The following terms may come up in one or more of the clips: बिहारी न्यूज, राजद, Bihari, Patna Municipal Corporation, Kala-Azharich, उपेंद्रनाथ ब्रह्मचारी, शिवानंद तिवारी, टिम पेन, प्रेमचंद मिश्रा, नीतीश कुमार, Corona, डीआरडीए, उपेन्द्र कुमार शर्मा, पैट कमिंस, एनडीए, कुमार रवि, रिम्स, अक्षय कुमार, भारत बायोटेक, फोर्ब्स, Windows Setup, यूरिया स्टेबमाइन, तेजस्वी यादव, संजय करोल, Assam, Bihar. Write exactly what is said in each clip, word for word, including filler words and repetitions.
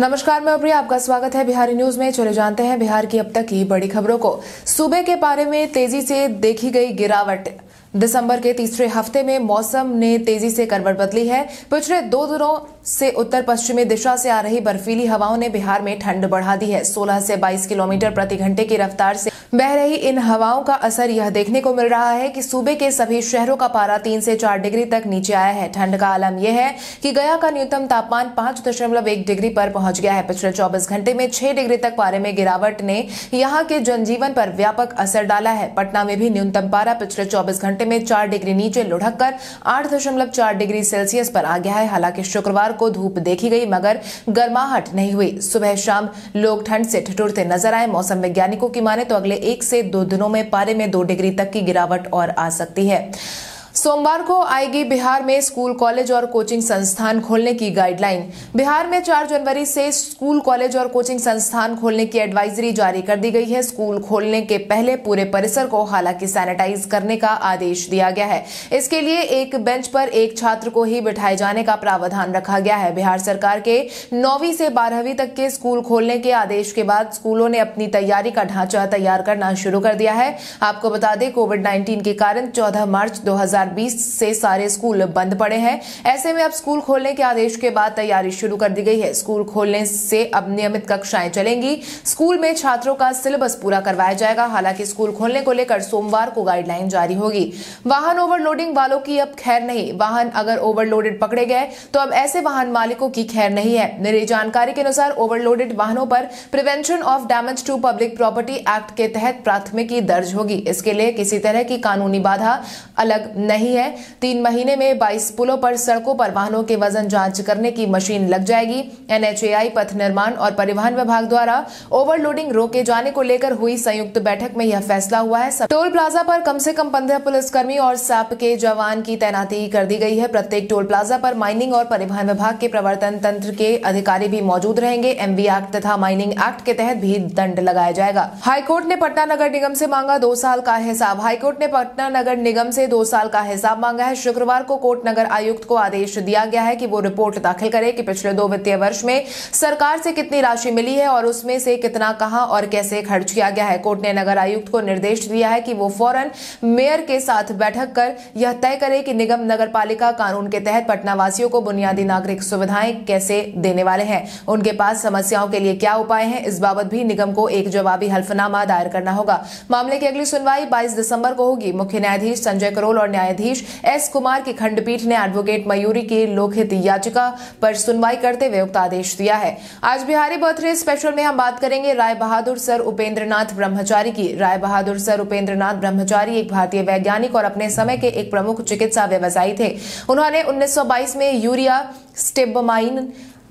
नमस्कार, मैं प्रिया, आपका स्वागत है बिहारी न्यूज में। चले जानते हैं बिहार की अब तक की बड़ी खबरों को। सूबे के पारे में तेजी से देखी गई गिरावट। दिसंबर के तीसरे हफ्ते में मौसम ने तेजी से करवट बदली है। पिछले दो दिनों से उत्तर पश्चिमी दिशा से आ रही बर्फीली हवाओं ने बिहार में ठंड बढ़ा दी है। सोलह से बाईस किलोमीटर प्रति घंटे की रफ्तार से बह रही इन हवाओं का असर यह देखने को मिल रहा है कि सूबे के सभी शहरों का पारा तीन से चार डिग्री तक नीचे आया है। ठंड का आलम यह है कि गया का न्यूनतम तापमान पांच दशमलव एक डिग्री पर पहुंच गया है। पिछले चौबीस घंटे में छह डिग्री तक पारे में गिरावट ने यहाँ के जनजीवन पर व्यापक असर डाला है। पटना में भी न्यूनतम पारा पिछले चौबीस घंटे में चार डिग्री नीचे लुढ़क कर आठ दशमलव चार डिग्री सेल्सियस पर आ गया है। हालांकि शुक्रवार को धूप देखी गई मगर गर्माहट नहीं हुई। सुबह शाम लोग ठंड से ठिठुरते नजर आए। मौसम वैज्ञानिकों की माने तो अगले एक से दो दिनों में पारे में दो डिग्री तक की गिरावट और आ सकती है। सोमवार को आएगी बिहार में स्कूल, कॉलेज और कोचिंग संस्थान खोलने की गाइडलाइन। बिहार में चार जनवरी से स्कूल, कॉलेज और कोचिंग संस्थान खोलने की एडवाइजरी जारी कर दी गई है। स्कूल खोलने के पहले पूरे परिसर को हालांकि सैनिटाइज करने का आदेश दिया गया है। इसके लिए एक बेंच पर एक छात्र को ही बिठाए जाने का प्रावधान रखा गया है। बिहार सरकार के नौवीं से बारहवीं तक के स्कूल खोलने के आदेश के बाद स्कूलों ने अपनी तैयारी का ढांचा तैयार करना शुरू कर दिया है। आपको बता दें, कोविड नाइन्टीन के कारण चौदह मार्च दो हजार बीस से सारे स्कूल बंद पड़े हैं। ऐसे में अब स्कूल खोलने के आदेश के बाद तैयारी शुरू कर दी गई है। स्कूल खोलने से अब नियमित कक्षाएं चलेंगी। स्कूल में छात्रों का सिलेबस पूरा करवाया जाएगा। हालांकि स्कूल खोलने को लेकर सोमवार को गाइडलाइन जारी होगी। वाहन ओवरलोडिंग वालों की अब खैर नहीं। वाहन अगर ओवरलोडेड पकड़े गए तो अब ऐसे वाहन मालिकों की खैर नहीं है। मेरी जानकारी के अनुसार ओवरलोडेड वाहनों पर prevention of damage to public property act के तहत प्राथमिकी दर्ज होगी। इसके लिए किसी तरह की कानूनी बाधा अलग नहीं है। तीन महीने में बाईस पुलों पर, सड़कों पर वाहनों के वजन जांच करने की मशीन लग जाएगी। एन एच ए आई, पथ निर्माण और परिवहन विभाग द्वारा ओवरलोडिंग रोके जाने को लेकर हुई संयुक्त बैठक में यह फैसला हुआ है। टोल प्लाजा पर कम से कम पंद्रह पुलिसकर्मी और सैप के जवान की तैनाती कर दी गई है। प्रत्येक टोल प्लाजा पर माइनिंग और परिवहन विभाग के प्रवर्तन तंत्र के अधिकारी भी मौजूद रहेंगे। एम बी एक्ट तथा माइनिंग एक्ट के तहत भी दंड लगाया जाएगा। हाईकोर्ट ने पटना नगर निगम से मांगा दो साल का हिसाब। हाईकोर्ट ने पटना नगर निगम से दो साल का हिसाब मांगा है। शुक्रवार को कोर्ट नगर आयुक्त को आदेश दिया गया है कि वो रिपोर्ट दाखिल करे कि पिछले दो वित्तीय वर्ष में सरकार से कितनी राशि मिली है और उसमें से कितना कहां और कैसे खर्च किया गया है। कोर्ट ने नगर आयुक्त को निर्देश दिया है कि वो फौरन मेयर के साथ बैठक कर यह तय करे कि निगम नगरपालिका कानून के तहत पटना वासियों को बुनियादी नागरिक सुविधाएं कैसे देने वाले हैं, उनके पास समस्याओं के लिए क्या उपाय है। इस बाबत भी निगम को एक जवाबी हल्फनामा दायर करना होगा। मामले की अगली सुनवाई बाईस दिसंबर को होगी। मुख्य न्यायाधीश संजय करोल और न्यायाधीश एस कुमार की खंडपीठ ने एडवोकेट मयूरी की लोकहित याचिका पर सुनवाई करते हुए उक्त आदेश दिया है। आज बिहारी बर्थडे स्पेशल में हम बात करेंगे राय बहादुर सर उपेंद्रनाथ ब्रह्मचारी की। राय बहादुर सर उपेंद्रनाथ ब्रह्मचारी एक भारतीय वैज्ञानिक और अपने समय के एक प्रमुख चिकित्सा व्यवसायी थे। उन्होंने उन्नीस सौ बाईस में यूरिया स्टेबमाइन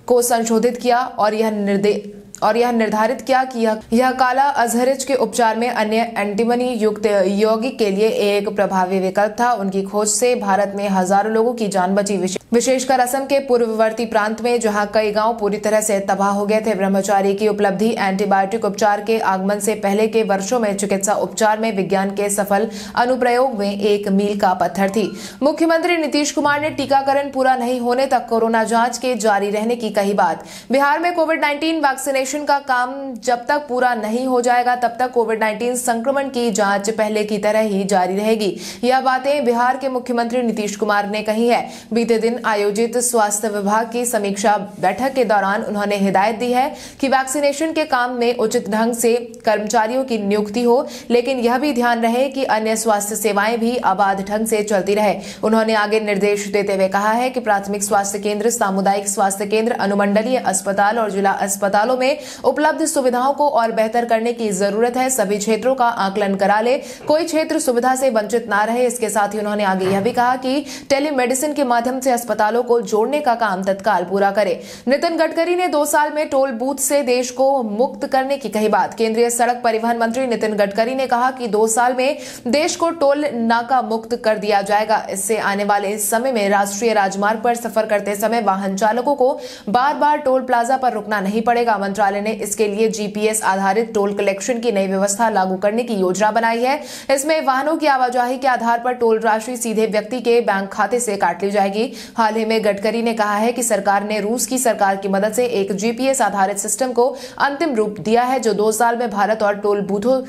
को संशोधित किया और यह निर्देश और यह निर्धारित किया कि यह, यह काला अजहरिज के उपचार में अन्य एंटीमनी युक्त यौगिक के लिए एक प्रभावी विकल्प था। उनकी खोज से भारत में हजारों लोगों की जान बची, विशेषकर असम के पूर्ववर्ती प्रांत में, जहां कई गांव पूरी तरह से तबाह हो गए थे। ब्रह्मचारी की उपलब्धि एंटीबायोटिक उपचार के आगमन से पहले के वर्षों में चिकित्सा उपचार में विज्ञान के सफल अनुप्रयोग में एक मील का पत्थर थी। मुख्यमंत्री नीतीश कुमार ने टीकाकरण पूरा नहीं होने तक कोरोना जाँच के जारी रहने की कही बात। बिहार में कोविड नाइन्टीन वैक्सीनेशन का काम जब तक पूरा नहीं हो जाएगा तब तक कोविड नाइन्टीन संक्रमण की जांच पहले की तरह ही जारी रहेगी। यह बातें बिहार के मुख्यमंत्री नीतीश कुमार ने कही है। बीते दिन आयोजित स्वास्थ्य विभाग की समीक्षा बैठक के दौरान उन्होंने हिदायत दी है कि वैक्सीनेशन के काम में उचित ढंग से कर्मचारियों की नियुक्ति हो, लेकिन यह भी ध्यान रहे कि अन्य स्वास्थ्य सेवाएं भी अबाध ढंग से चलती रहे। उन्होंने आगे निर्देश देते हुए कहा है कि प्राथमिक स्वास्थ्य केंद्र, सामुदायिक स्वास्थ्य केंद्र, अनुमंडलीय अस्पताल और जिला अस्पतालों में उपलब्ध सुविधाओं को और बेहतर करने की जरूरत है। सभी क्षेत्रों का आकलन करा ले, कोई क्षेत्र सुविधा से वंचित ना रहे। इसके साथ ही उन्होंने आगे यह भी कहा कि टेलीमेडिसिन के माध्यम से अस्पतालों को जोड़ने का काम तत्काल पूरा करे। नितिन गडकरी ने दो साल में टोल बूथ से देश को मुक्त करने की कही बात। केंद्रीय सड़क परिवहन मंत्री नितिन गडकरी ने कहा कि दो साल में देश को टोल नाका मुक्त कर दिया जाएगा। इससे आने वाले समय में राष्ट्रीय राजमार्ग पर सफर करते समय वाहन चालकों को बार बार टोल प्लाजा पर रुकना नहीं पड़ेगा। मंत्रालय मंत्रालय ने इसके लिए जीपीएस आधारित टोल कलेक्शन की नई व्यवस्था लागू करने की योजना बनाई है। इसमें वाहनों की आवाजाही के आधार पर टोल राशि सीधे व्यक्ति के बैंक खाते से काट ली जाएगी। हाल ही में गडकरी ने कहा है कि सरकार ने रूस की सरकार की मदद से एक जीपीएस आधारित सिस्टम को अंतिम रूप दिया है जो दो साल में भारत और टोल बूथों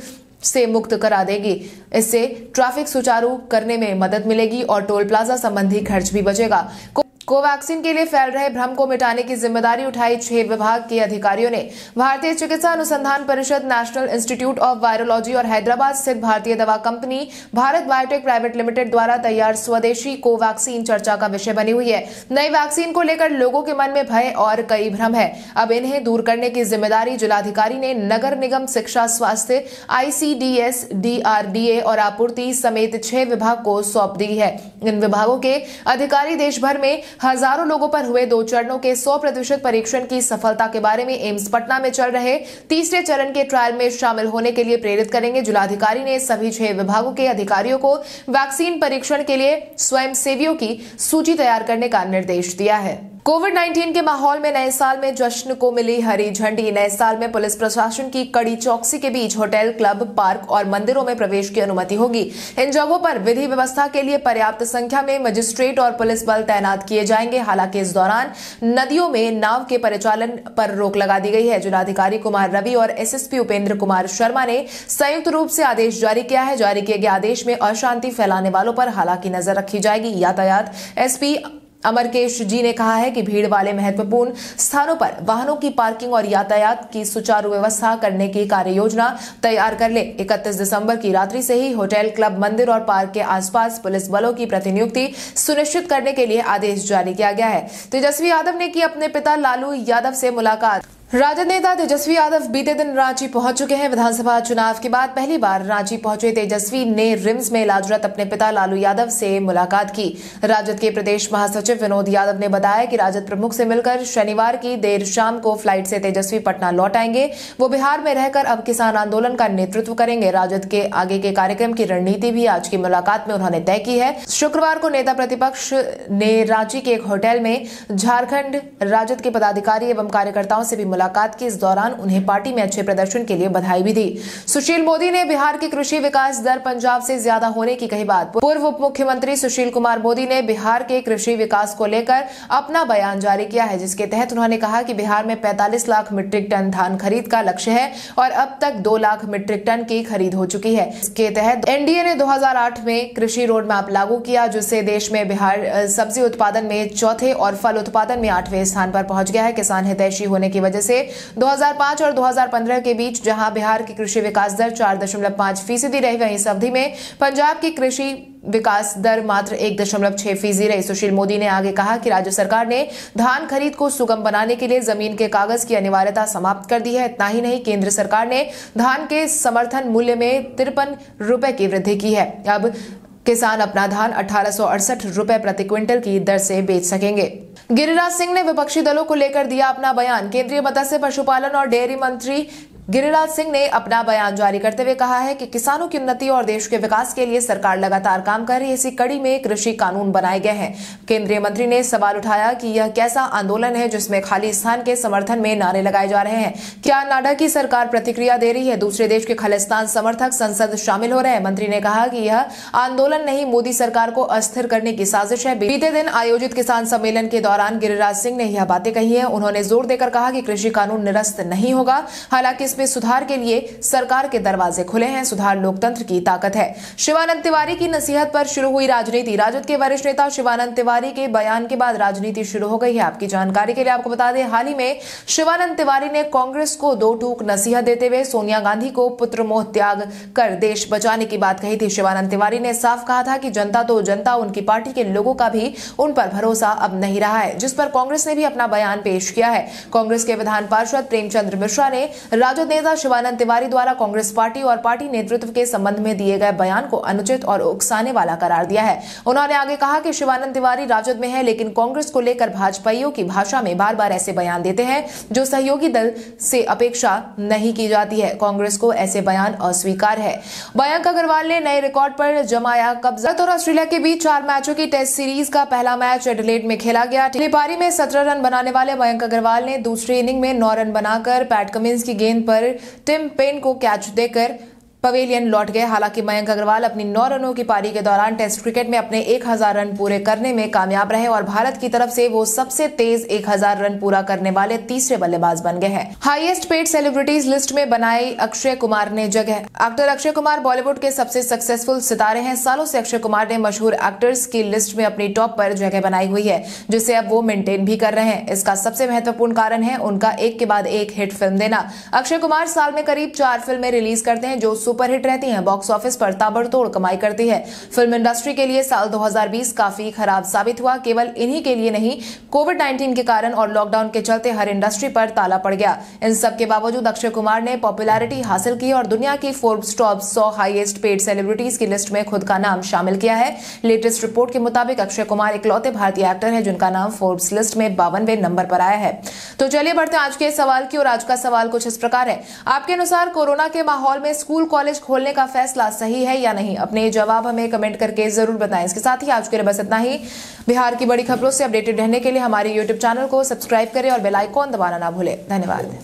से मुक्त करा देगी। इससे ट्रैफिक सुचारू करने में मदद मिलेगी और टोल प्लाजा संबंधी खर्च भी बचेगा। कोवैक्सीन के लिए फैल रहे भ्रम को मिटाने की जिम्मेदारी उठाई छह विभाग के अधिकारियों ने। भारतीय चिकित्सा अनुसंधान परिषद, नेशनल इंस्टीट्यूट ऑफ वायरोलॉजी और हैदराबाद स्थित भारतीय दवा company भारत बायोटेक private limited द्वारा तैयार स्वदेशी कोवैक्सीन चर्चा का विषय बनी हुई है। नई वैक्सीन को लेकर लोगों के मन में भय और कई भ्रम है। अब इन्हें दूर करने की जिम्मेदारी जिलाधिकारी ने नगर निगम, शिक्षा, स्वास्थ्य, आईसीडीएस, डीआरडीए और आपूर्ति समेत छह विभाग को सौंप दी है। इन विभागों के अधिकारी देश भर में हजारों लोगों पर हुए दो चरणों के सौ प्रतिशत परीक्षण की सफलता के बारे में एम्स पटना में चल रहे तीसरे चरण के ट्रायल में शामिल होने के लिए प्रेरित करेंगे। जिलाधिकारी ने सभी छह विभागों के अधिकारियों को वैक्सीन परीक्षण के लिए स्वयंसेवियों की सूची तैयार करने का निर्देश दिया है। कोविड उन्नीस के माहौल में नए साल में जश्न को मिली हरी झंडी। नए साल में पुलिस प्रशासन की कड़ी चौकसी के बीच होटल, क्लब, पार्क और मंदिरों में प्रवेश की अनुमति होगी। इन जगहों पर विधि व्यवस्था के लिए पर्याप्त संख्या में मजिस्ट्रेट और पुलिस बल तैनात किए जाएंगे। हालांकि इस दौरान नदियों में नाव के परिचालन पर रोक लगा दी गई है। जिलाधिकारी कुमार रवि और एसएसपी उपेन्द्र कुमार शर्मा ने संयुक्त रूप से आदेश जारी किया है। जारी किए गए आदेश में अशांति फैलाने वालों पर हालांकि नजर रखी जाएगी। यातायात एसपी अमर केश जी ने कहा है कि भीड़ वाले महत्वपूर्ण स्थानों पर वाहनों की पार्किंग और यातायात की सुचारू व्यवस्था करने की कार्ययोजना तैयार कर ले। इकतीस दिसंबर की रात्रि से ही होटल, क्लब, मंदिर और पार्क के आसपास पुलिस बलों की प्रतिनियुक्ति सुनिश्चित करने के लिए आदेश जारी किया गया है। तेजस्वी यादव ने की अपने पिता लालू यादव से मुलाकात। राजद नेता तेजस्वी यादव बीते दिन रांची पहुंच चुके हैं। विधानसभा चुनाव के बाद पहली बार रांची पहुंचे तेजस्वी ने रिम्स में इलाजरत अपने पिता लालू यादव से मुलाकात की। राजद के प्रदेश महासचिव विनोद यादव ने बताया कि राजद प्रमुख से मिलकर शनिवार की देर शाम को फ्लाइट से तेजस्वी पटना लौट आएंगे। वो बिहार में रहकर अब किसान आंदोलन का नेतृत्व करेंगे। राजद के आगे के कार्यक्रम की रणनीति भी आज की मुलाकात में उन्होंने तय की है। शुक्रवार को नेता प्रतिपक्ष ने रांची के एक होटल में झारखंड राजद के पदाधिकारी एवं कार्यकर्ताओं से भी मुलाकात की। इस दौरान उन्हें पार्टी में अच्छे प्रदर्शन के लिए बधाई भी दी। सुशील मोदी ने बिहार की कृषि विकास दर पंजाब से ज्यादा होने की कही बात। पूर्व उप मुख्यमंत्री सुशील कुमार मोदी ने बिहार के कृषि विकास को लेकर अपना बयान जारी किया है, जिसके तहत उन्होंने कहा कि बिहार में पैंतालीस लाख मीट्रिक टन धान खरीद का लक्ष्य है और अब तक दो लाख मीट्रिक टन की खरीद हो चुकी है। इसके तहत एनडीए ने दो हज़ार आठ में कृषि रोड मैप लागू किया, जिससे देश में बिहार सब्जी उत्पादन में चौथे और फल उत्पादन में आठवें स्थान पर पहुंच गया है। किसान हितैषी होने की वजह से दो हज़ार पाँच और दो हज़ार पंद्रह के बीच जहां बिहार की कृषि विकास दर चार दशमलव पाँच फीसदी रही, वहीं इस अवधि में पंजाब की कृषि विकास दर मात्र एक दशमलव छह फीसदी रही। सुशील मोदी ने आगे कहा कि राज्य सरकार ने धान खरीद को सुगम बनाने के लिए जमीन के कागज की अनिवार्यता समाप्त कर दी है। इतना ही नहीं, केंद्र सरकार ने धान के समर्थन मूल्य में तिरपन रुपए की वृद्धि की है। अब किसान अपना धान अठारह सौ अड़सठ रुपए प्रति क्विंटल की दर से बेच सकेंगे। गिरिराज सिंह ने विपक्षी दलों को लेकर दिया अपना बयान। केंद्रीय मत्स्य, पशुपालन और डेयरी मंत्री गिरिराज सिंह ने अपना बयान जारी करते हुए कहा है कि किसानों की उन्नति और देश के विकास के लिए सरकार लगातार काम कर रही है। इसी कड़ी में कृषि कानून बनाए गए हैं। केंद्रीय मंत्री ने सवाल उठाया कि यह कैसा आंदोलन है जिसमें खाली स्थान के समर्थन में नारे लगाए जा रहे हैं। क्या नाडा की सरकार प्रतिक्रिया दे रही है? दूसरे देश के खालिस्तान समर्थक संसद शामिल हो रहे हैं। मंत्री ने कहा कि यह आंदोलन नहीं, मोदी सरकार को अस्थिर करने की साजिश है। बीते दिन आयोजित किसान सम्मेलन के दौरान गिरिराज सिंह ने यह बातें कही है। उन्होंने जोर देकर कहा कि कृषि कानून निरस्त नहीं होगा, हालांकि में सुधार के लिए सरकार के दरवाजे खुले हैं। सुधार लोकतंत्र की ताकत है। शिवानंद तिवारी की नसीहत पर शुरू हुई राजनीति। राजद के वरिष्ठ नेता शिवानंद तिवारी के बयान के बाद राजनीति शुरू हो गई है। आपकी जानकारी के लिए आपको बता दें, हाल ही में शिवानंद तिवारी ने कांग्रेस को दो टूक नसीहत देते हुए सोनिया गांधी को पुत्र मोह त्याग कर देश बचाने की बात कही थी। शिवानंद तिवारी ने साफ कहा था कि जनता तो जनता, उनकी पार्टी के लोगों का भी उन पर भरोसा अब नहीं रहा है, जिस पर कांग्रेस ने भी अपना बयान पेश किया है। कांग्रेस के विधान पार्षद प्रेमचंद मिश्रा ने राजद संसद नेता शिवानंद तिवारी द्वारा कांग्रेस पार्टी और पार्टी नेतृत्व के संबंध में दिए गए बयान को अनुचित और उकसाने वाला करार दिया है। उन्होंने आगे कहा कि शिवानंद तिवारी राजद में है, लेकिन कांग्रेस को लेकर भाजपाइयों की भाषा में बार बार ऐसे बयान देते हैं जो सहयोगी दल से अपेक्षा नहीं की जाती है। कांग्रेस को ऐसे बयान अस्वीकार है। मयंक अग्रवाल ने नए रिकॉर्ड पर जमाया कब्जा। और ऑस्ट्रेलिया के बीच चार मैचों की टेस्ट सीरीज का पहला मैच एडिलेड में खेला गया। पहली पारी में सत्रह रन बनाने वाले मयंक अग्रवाल ने दूसरी इनिंग में नौ रन बनाकर पैट कमिंस की गेंद पर टिम पेन को कैच देकर पवेलियन लौट गए। हालांकि मयंक अग्रवाल अपनी नौ रनों की पारी के दौरान टेस्ट क्रिकेट में अपने एक हज़ार रन पूरे करने में कामयाब रहे और भारत की तरफ से वो सबसे तेज एक हज़ार रन पूरा करने वाले तीसरे बल्लेबाज बन गए हैं। हाईएस्ट पेड सेलिब्रिटीज लिस्ट में बनाई अक्षय कुमार ने जगह। एक्टर अक्षय कुमार बॉलीवुड के सबसे सक्सेसफुल सितारे हैं। सालों से अक्षय कुमार ने मशहूर एक्टर्स की लिस्ट में अपनी टॉप पर जगह बनाई हुई है, जिसे अब वो मेंटेन भी कर रहे हैं। इसका सबसे महत्वपूर्ण कारण है उनका एक के बाद एक हिट फिल्म देना। अक्षय कुमार साल में करीब चार फिल्में रिलीज करते हैं जो सुपरहिट रहती हैं, बॉक्स ऑफिस पर ताबड़तोड़ कमाई करती है। फिल्म इंडस्ट्री के लिए साल दो हज़ार बीस काफी खराब साबित हुआ। केवल इन्हीं के लिए नहीं, कोविड उन्नीस के कारण और लॉकडाउन के चलते हर इंडस्ट्री पर ताला पड़ गया। इन सब के बावजूद अक्षय कुमार ने पॉपुलैरिटी हासिल की और दुनिया की फोर्ब्स टॉप सौ हाईएस्ट पेड सेलिब्रिटीज की लिस्ट में खुद का नाम शामिल किया है। लेटेस्ट रिपोर्ट के मुताबिक अक्षय कुमार इकलौते भारतीय एक्टर है जिनका नाम फोर्ब्स लिस्ट में बावनवे नंबर पर आया है। तो चलिए बढ़ते हैं आज के सवाल की ओर। आज का सवाल कुछ इस प्रकार है, आपके अनुसार कोरोना के माहौल में स्कूल कॉलेज खोलने का फैसला सही है या नहीं? अपने जवाब हमें कमेंट करके जरूर बताएं। इसके साथ ही आज के लिए बस इतना ही। बिहार की बड़ी खबरों से अपडेटेड रहने के लिए हमारे यूट्यूब चैनल को सब्सक्राइब करें और बेल आइकॉन दबाना ना भूलें। धन्यवाद।